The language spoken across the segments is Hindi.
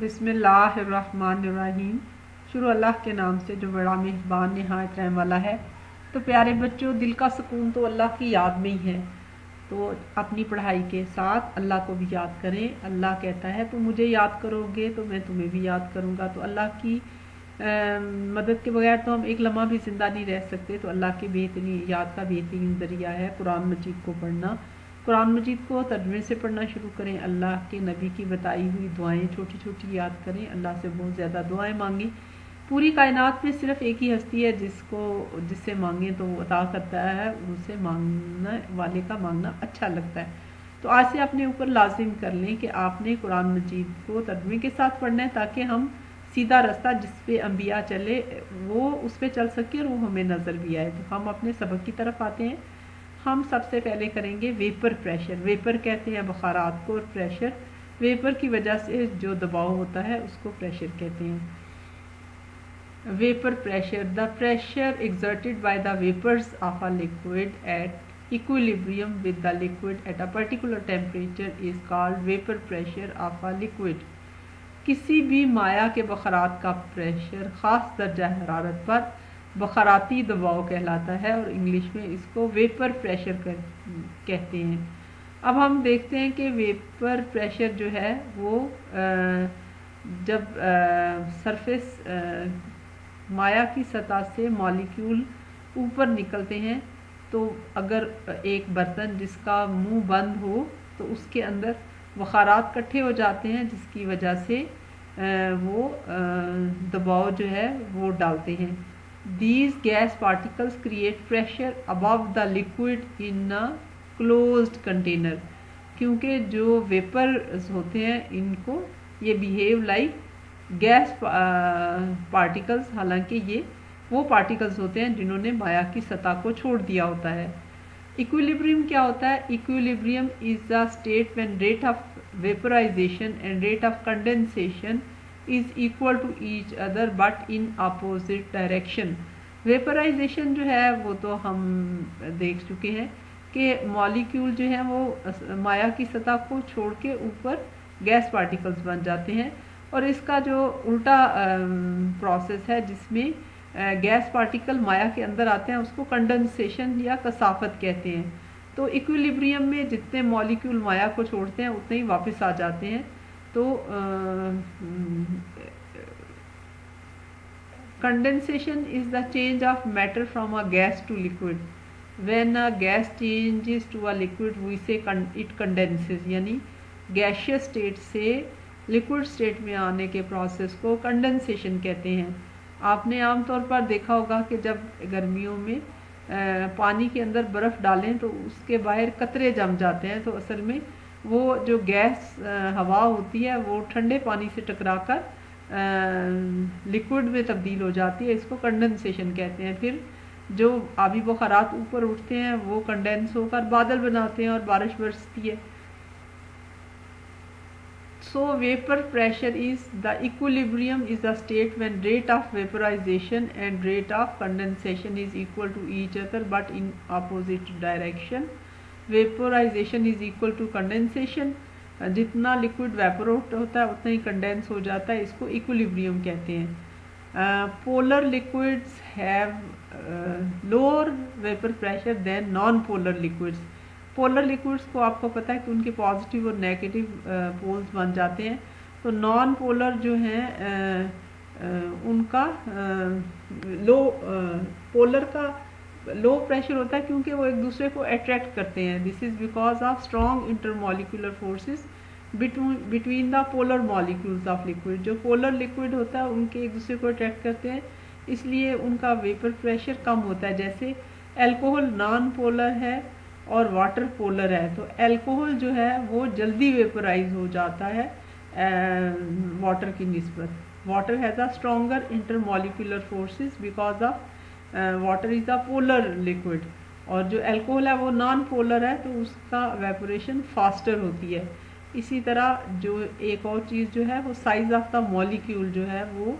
बिस्मिल्लाहिर्रहमानिर्रहीम। शुरू अल्लाह के नाम से जो बड़ा मेहरबान निहायत रहम वाला है। तो प्यारे बच्चों, दिल का सुकून तो अल्लाह की याद में ही है, तो अपनी पढ़ाई के साथ अल्लाह को भी याद करें। अल्लाह कहता है तुम मुझे याद करोगे तो मैं तुम्हें भी याद करूँगा। तो अल्लाह की मदद के बगैर तो हम एक लम्हा भी ज़िंदा नहीं रह सकते। तो अल्लाह के बेहतरीन याद का बेहतरीन ज़रिया है कुरान मजीद को पढ़ना। कुरान मजीद को तर्जुमे से पढ़ना शुरू करें। अल्लाह के नबी की बताई हुई दुआएं छोटी छोटी याद करें। अल्लाह से बहुत ज़्यादा दुआएं मांगें। पूरी कायनात में सिर्फ एक ही हस्ती है जिससे मांगें तो वो अता करता है, उसे मांगने वाले का मांगना अच्छा लगता है। तो आज से अपने ऊपर लाजिम कर लें कि आपने कुरान मजीद को तर्जुमे के साथ पढ़ना है, ताकि हम सीधा रास्ता जिस पे अम्बिया चले वो उस पर चल सके और वो हमें नज़र भी आए। तो हम अपने सबक की तरफ आते हैं। हम सबसे पहले करेंगे वेपर प्रेशर। वेपर कहते हैं बुखारात को, और प्रेशर वेपर की वजह से जो दबाव होता है उसको प्रेशर कहते हैं। Vapour pressure, the pressure exerted by the vapours of a liquid at equilibrium with the liquid at a particular temperature is called vapour pressure of a liquid. किसी भी माया के बुखारात का प्रेशर ख़ास दर्जा हरारत पर बखराती दबाव कहलाता है, और इंग्लिश में इसको वेपर प्रेशर कहते हैं। अब हम देखते हैं कि वेपर प्रेशर जो है वो जब सरफेस माया की सतह से मॉलिक्यूल ऊपर निकलते हैं, तो अगर एक बर्तन जिसका मुंह बंद हो तो उसके अंदर बखारात इकट्ठे हो जाते हैं, जिसकी वजह से वो दबाव जो है वो डालते हैं। These gas particles create pressure above the liquid in a closed container। क्योंकि जो वेपर्स होते हैं इनको ये behave like gas particles, हालांकि ये वो particles होते हैं जिन्होंने माया की सतह को छोड़ दिया होता है। Equilibrium क्या होता है? Equilibrium is the state when rate of vaporization and rate of condensation is equal to each other but in opposite direction. Vaporisation जो है वो तो हम देख चुके हैं कि मॉलिक्यूल जो हैं वो माया की सतह को छोड़ के ऊपर गैस पार्टिकल्स बन जाते हैं, और इसका जो उल्टा प्रोसेस है जिसमें गैस पार्टिकल माया के अंदर आते हैं उसको कंडेंसेशन या कसाफत कहते हैं। तो इक्विलिब्रियम में जितने मॉलिक्यूल माया को छोड़ते हैं उतने ही वापस आ जाते हैं। तो condensation is the change of matter from a gas to liquid. When a gas changes to a liquid we say it condenses, यानी gaseous state से liquid state में आने के process को condensation कहते हैं। आपने आम तौर पर देखा होगा कि जब गर्मियों में पानी के अंदर बर्फ़ डालें तो उसके बाहर कतरे जम जाते हैं, तो असल में वो जो गैस हवा होती है वो ठंडे पानी से टकराकर लिक्विड में तब्दील हो जाती है, इसको कंडेंसेशन कहते हैं। फिर जो आबी बुखारात ऊपर उठते हैं वो कंडेंस होकर बादल बनाते हैं और बारिश बरसती है। So vapour pressure is the equilibrium is the state when rate of vaporisation and rate of condensation is equal to each other but in opposite direction. Vaporisation is equal to condensation, जितना लिक्विड वेपोरेट होता है उतना ही कंडेंस हो जाता है, इसको इक्विलिब्रियम कहते हैं। Polar liquids have lower vapour pressure than non polar liquids. Polar liquids को आपको पता है कि उनके पॉजिटिव और नेगेटिव पोल्स बन जाते हैं, तो नॉन पोलर जो हैं उनका लो पोलर का लो प्रेशर होता है, क्योंकि वो एक दूसरे को अट्रैक्ट करते हैं। This is because of strong intermolecular forces between the polar molecules of liquid. जो पोलर लिक्विड होता है उनके एक दूसरे को अट्रैक्ट करते हैं, इसलिए उनका वेपर प्रेशर कम होता है। जैसे एल्कोहल नॉन पोलर है और वाटर पोलर है, तो एल्कोहल जो है वो जल्दी वेपराइज हो जाता है वाटर की निस्बत। Water has a stronger intermolecular forces because of water is a polar liquid, और जो एल्कोहल है वो नॉन पोलर है, तो उसका वेपोरेशन फास्टर होती है। इसी तरह जो एक और चीज़ जो है वो साइज़ ऑफ द मॉलिक्यूल जो है वो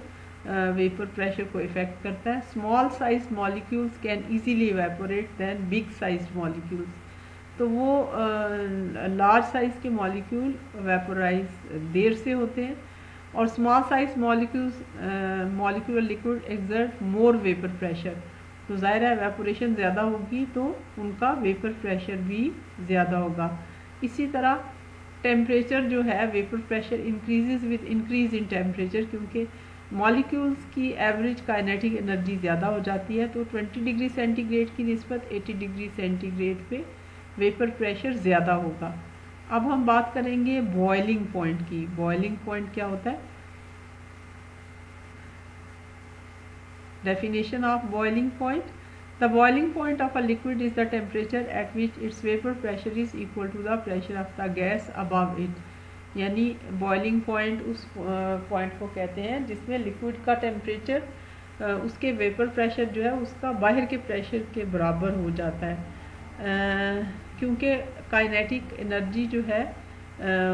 वेपर प्रेशर को इफ़ेक्ट करता है। Small size molecules can easily evaporate than big size molecules, तो वो लार्ज साइज़ के मॉलिक्यूल वेपोराइज देर से होते हैं, और small size molecular liquid exert more vapour pressure, तो ज़ाहिर है एवेपोरेशन ज़्यादा होगी तो उनका वेपर प्रेशर भी ज़्यादा होगा। इसी तरह टेम्परेचर जो है vapour pressure increases with increase in temperature, क्योंकि मॉलिक्यूल्स की एवरेज काइनेटिक एनर्जी ज़्यादा हो जाती है, तो 20 डिग्री सेंटीग्रेड की निस्बत 80 डिग्री सेंटीग्रेड पे वेपर प्रेशर ज़्यादा होगा। अब हम बात करेंगे बॉइलिंग पॉइंट की। बॉइलिंग पॉइंट क्या होता है? Definition of boiling point: the boiling point of a liquid is the temperature at which its vapour pressure is equal to the pressure of the gas above it. यानी बॉइलिंग पॉइंट उस पॉइंट को कहते हैं जिसमें लिक्विड का टेम्परेचर उसके वेपर प्रेशर जो है उसका बाहर के प्रेशर के बराबर हो जाता है, क्योंकि काइनेटिक एनर्जी जो है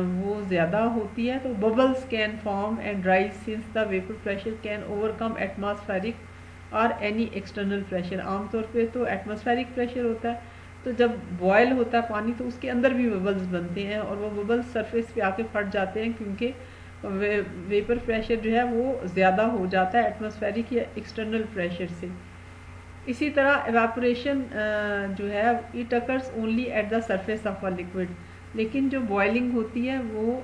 वो ज़्यादा होती है। तो bubbles can form and rise since the vapour pressure can overcome atmospheric और एनी एक्सटर्नल प्रेशर। आमतौर पे तो एटमॉस्फेरिक प्रेशर होता है, तो जब बॉयल होता है पानी तो उसके अंदर भी बबल्स बनते हैं और वो बबल्स सरफेस पे आके फट जाते हैं, क्योंकि वेपर प्रेशर जो है वो ज़्यादा हो जाता है एटमॉस्फेरिक या एक्सटर्नल प्रेशर से। इसी तरह एवापोरेशन जो है it occurs only at the surface of a liquid, लेकिन जो बॉयलिंग होती है वो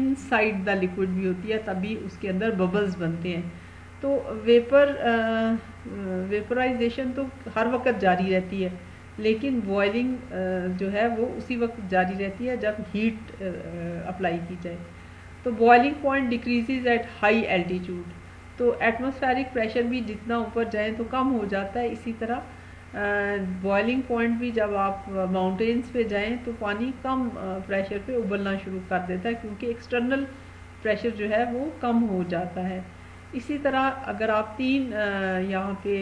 इनसाइड द लिक्विड भी होती है, तभी उसके अंदर बबल्स बनते हैं। तो वेपराइजेशन तो हर वक्त जारी रहती है, लेकिन बॉयलिंग जो है वो उसी वक्त जारी रहती है जब हीट अप्लाई की जाए। तो boiling point decreases at high altitude, तो एटमॉस्फेरिक प्रेशर भी जितना ऊपर जाए तो कम हो जाता है। इसी तरह बॉयलिंग पॉइंट भी जब आप माउंटेन्स पे जाएं तो पानी कम प्रेशर पे उबलना शुरू कर देता है, क्योंकि एक्सटर्नल प्रेशर जो है वो कम हो जाता है। इसी तरह अगर आप तीन यहाँ पे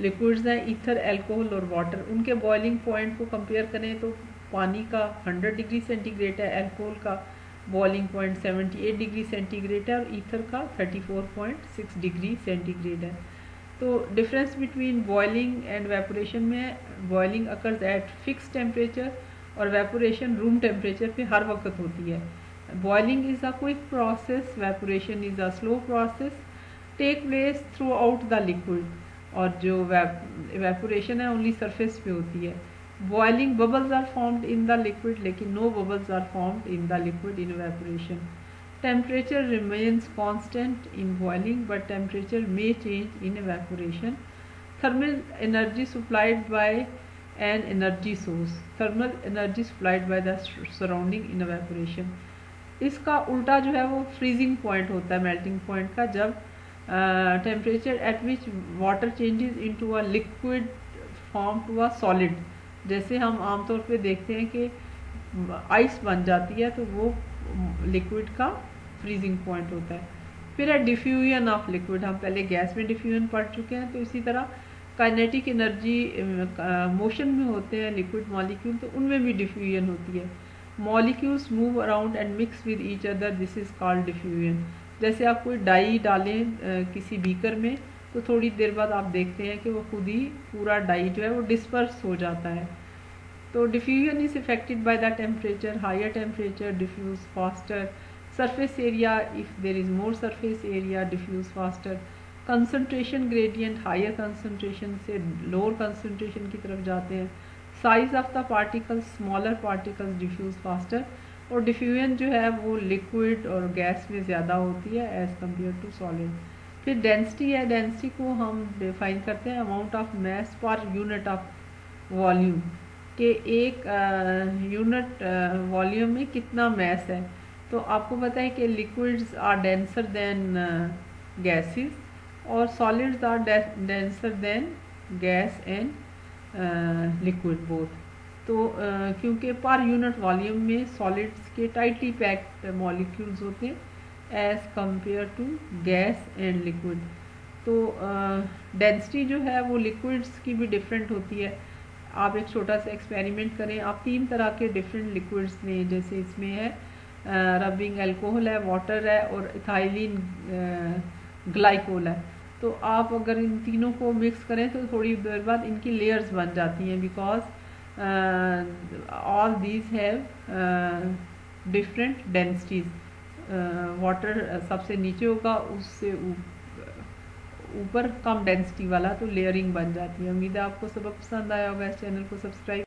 लिक्विड्स हैं, ईथर, अल्कोहल और वाटर, उनके बॉइलिंग पॉइंट को कंपेयर करें तो पानी का 100 डिग्री सेंटीग्रेड है, अल्कोहल का बॉइलिंग पॉइंट 78 डिग्री सेंटीग्रेड है और ईथर का 34.6 डिग्री सेंटीग्रेड है। तो difference between boiling and evaporation में boiling occurs at fix temperature और वेपोरेशन रूम टेम्परेचर पे हर वक्त होती है। Boiling is a quick process, evaporation is a slow process, take place throughout the liquid, और जो इवेपोरेशन है ओनली सरफेस पे होती है। Boiling bubbles are formed in the liquid, लेकिन no bubbles are formed in the liquid in evaporation. Temperature remains constant in boiling but temperature may change in evaporation. Thermal energy supplied by an energy source, thermal energy supplied by the surrounding in evaporation. इसका उल्टा जो है वो फ्रीजिंग पॉइंट होता है मेल्टिंग पॉइंट का, जब temperature at which water changes into a liquid form to a solid. जैसे हम आमतौर पे देखते हैं कि आइस बन जाती है, तो वो लिक्विड का फ्रीजिंग पॉइंट होता है। फिर है डिफ्यूजन ऑफ लिक्विड, हम पहले गैस में डिफ्यूजन पढ़ चुके हैं। तो इसी तरह काइनेटिक एनर्जी मोशन में होते हैं लिक्विड मॉलिक्यूल, तो उनमें भी डिफ्यूजन होती है। Molecules move around and mix with each other, this is called diffusion. जैसे आप कोई डाई डालें किसी बीकर में, तो थोड़ी देर बाद आप देखते हैं कि वो खुद ही पूरा डाई जो है वो डिस्पर्स हो जाता है। तो diffusion is affected by the temperature, higher temperature diffuse faster, surface area if there is more surface area diffuse faster, concentration gradient higher concentration से लोअर कंसनट्रेशन की तरफ जाते हैं, size of the particles smaller particles diffuse faster. और डिफ्यूजन जो है वो लिक्विड और गैस में ज़्यादा होती है एज़ कम्पेयर टू सॉलिड। फिर डेंसिटी है, डेंसिटी को हम डिफाइन करते हैं amount of mass per unit of volume, के एक यूनिट वॉल्यूम में कितना मास है। तो आपको पता है कि liquids are denser than gases और solids are denser than gas and liquid both. तो क्योंकि पर यूनिट वॉल्यूम में सॉलिड्स के टाइटली पैक्ड मॉलिक्यूल्स होते हैं as compare to gas and liquid. तो डेंसिटी जो है वो लिक्विड्स की भी डिफरेंट होती है। आप एक छोटा सा एक्सपेरिमेंट करें, आप तीन तरह के डिफरेंट लिक्विड्स लें, जैसे इसमें है रबिंग अल्कोहल है, वाटर है और इथाइलिन ग्लाइकोल है। तो आप अगर इन तीनों को मिक्स करें तो थोड़ी देर बाद इनकी लेयर्स बन जाती हैं, because all these have different densities water सबसे नीचे होगा, उससे ऊपर कम डेंसिटी वाला तो लेयरिंग बन जाती है। उम्मीद है आपको सबक पसंद आया होगा। इस चैनल को सब्सक्राइब